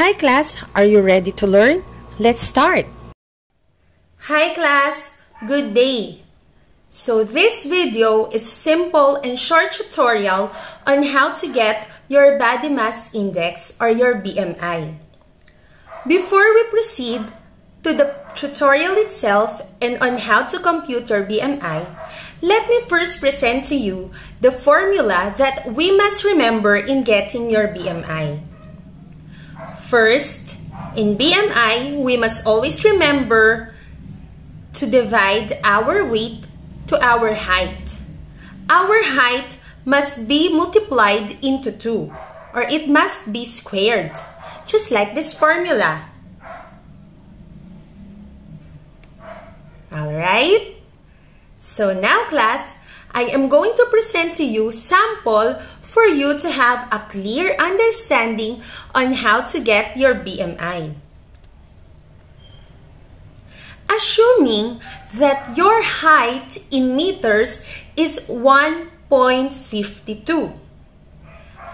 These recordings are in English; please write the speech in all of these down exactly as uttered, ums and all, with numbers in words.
Hi class, are you ready to learn? Let's start! Hi class, good day! So this video is simple and short tutorial on how to get your body mass index or your B M I. Before we proceed to the tutorial itself and on how to compute your B M I, let me first present to you the formula that we must remember in getting your B M I. First, in B M I, we must always remember to divide our weight to our height. Our height must be multiplied into two, or it must be squared, just like this formula. Alright? So now class, I am going to present to you sample for you to have a clear understanding on how to get your B M I. Assuming that your height in meters is one point five two.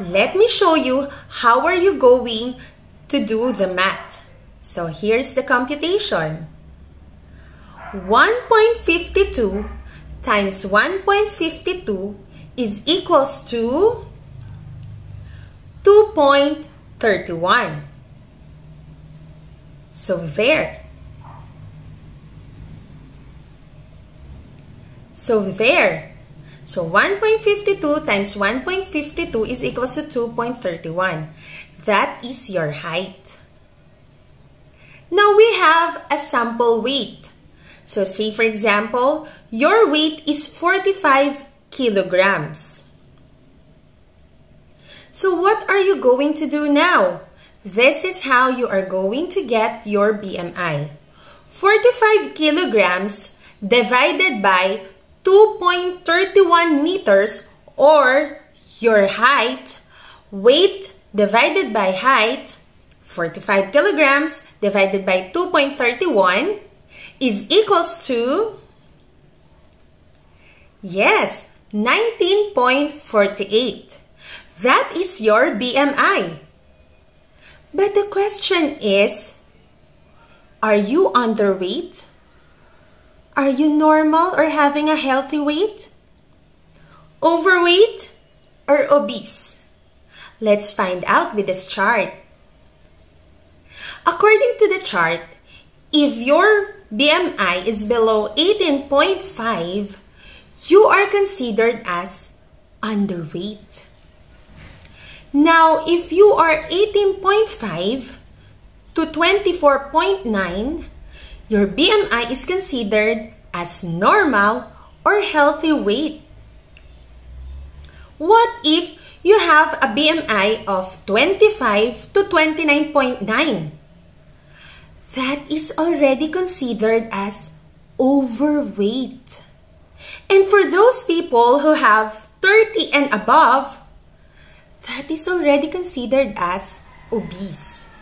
Let me show you how are you going to do the math. So here's the computation. one point five two times one point five two is equals to two point three one. So there. So there. So one point five two times one point five two is equals to two point three one. That is your height. Now we have a sample weight. So say for example, your weight is forty-five kilograms. So what are you going to do now? This is how you are going to get your B M I. forty-five kilograms divided by two point three one meters or your height. Weight divided by height, forty-five kilograms divided by two point three one is equals to, yes, nineteen point four eight. That is your B M I. But the question is, are you underweight? Are you normal or having a healthy weight? Overweight or obese? Let's find out with this chart. According to the chart, if your B M I is below eighteen point five, you are considered as underweight. Now, if you are eighteen point five to twenty-four point nine, your B M I is considered as normal or healthy weight. What if you have a B M I of twenty-five to twenty-nine point nine? That is already considered as overweight. And for those people who have thirty and above, that is already considered as obese.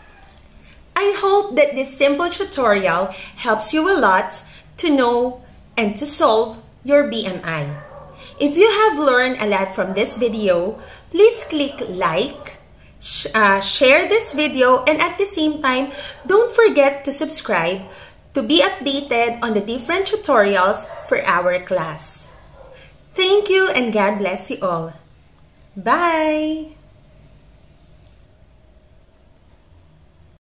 I hope that this simple tutorial helps you a lot to know and to solve your B M I. If you have learned a lot from this video, please click like, sh uh, share this video, and at the same time, don't forget to subscribe to be updated on the different tutorials for our class. Thank you and God bless you all. Bye!